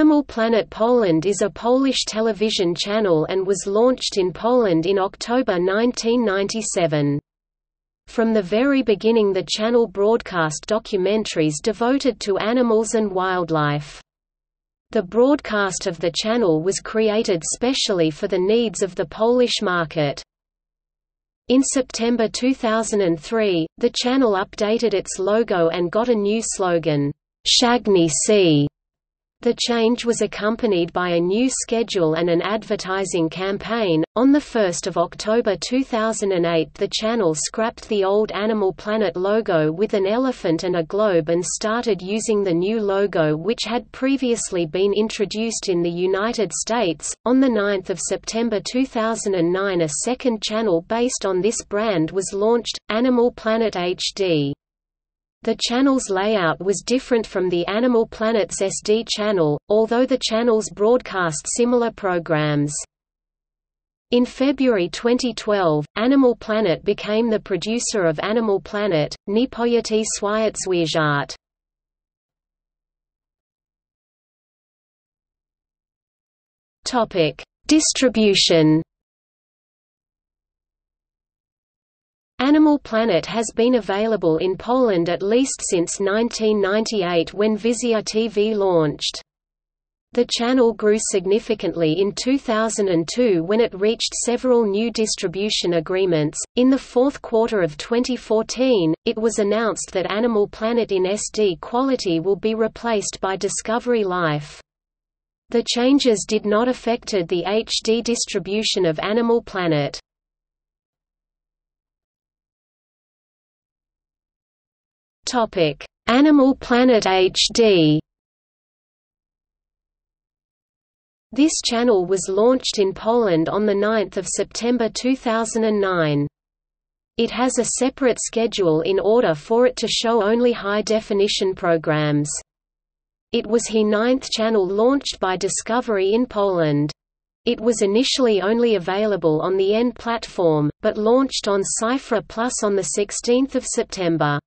Animal Planet Poland is a Polish television channel and was launched in Poland in October 1997. From the very beginning, the channel broadcast documentaries devoted to animals and wildlife. The broadcast of the channel was created specially for the needs of the Polish market. In September 2003, the channel updated its logo and got a new slogan, "Wciągnie cię." The change was accompanied by a new schedule and an advertising campaign. On 1 October 2008, the channel scrapped the old Animal Planet logo with an elephant and a globe and started using the new logo, which had previously been introduced in the United States. On 9 September 2009, a second channel based on this brand was launched, Animal Planet HD. The channel's layout was different from the Animal Planet's SD channel, although the channels broadcast similar programs. In February 2012, Animal Planet became the producer of Animal Planet, Niepojęty Świat Zwierząt. Distribution. Animal Planet has been available in Poland at least since 1998, when Vizia TV launched. The channel grew significantly in 2002 when it reached several new distribution agreements. In the fourth quarter of 2014, it was announced that Animal Planet in SD quality will be replaced by Discovery Life. The changes did not affect the HD distribution of Animal Planet. Animal Planet HD. This channel was launched in Poland on 9 September 2009. It has a separate schedule in order for it to show only high-definition programs. It was the ninth channel launched by Discovery in Poland. It was initially only available on the N platform, but launched on Cyfra Plus on 16 September.